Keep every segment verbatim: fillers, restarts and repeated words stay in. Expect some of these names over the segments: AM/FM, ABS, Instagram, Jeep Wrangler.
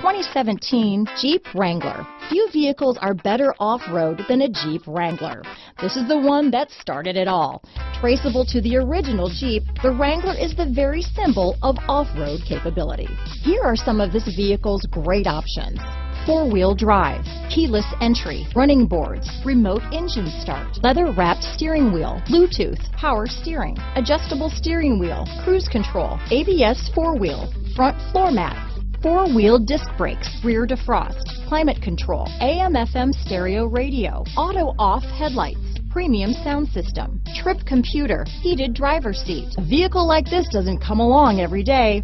twenty seventeen Jeep Wrangler. Few vehicles are better off-road than a Jeep Wrangler. This is the one that started it all. Traceable to the original Jeep, the Wrangler is the very symbol of off-road capability. Here are some of this vehicle's great options: four-wheel drive, keyless entry, running boards, remote engine start, leather-wrapped steering wheel, Bluetooth, power steering, adjustable steering wheel, cruise control, A B S four-wheel, front floor mat, four-wheel disc brakes, rear defrost, climate control, A M F M stereo radio, auto-off headlights, premium sound system, trip computer, heated driver's seat. A vehicle like this doesn't come along every day.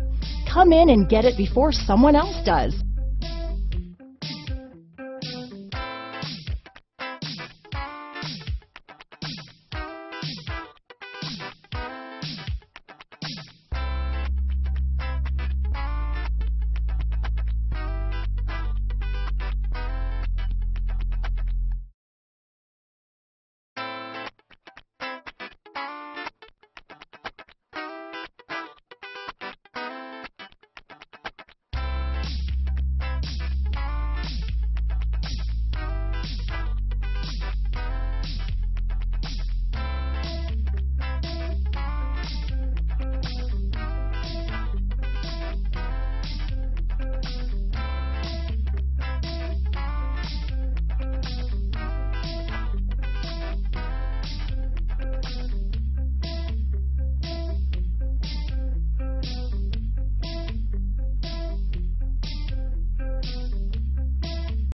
Come in and get it before someone else does.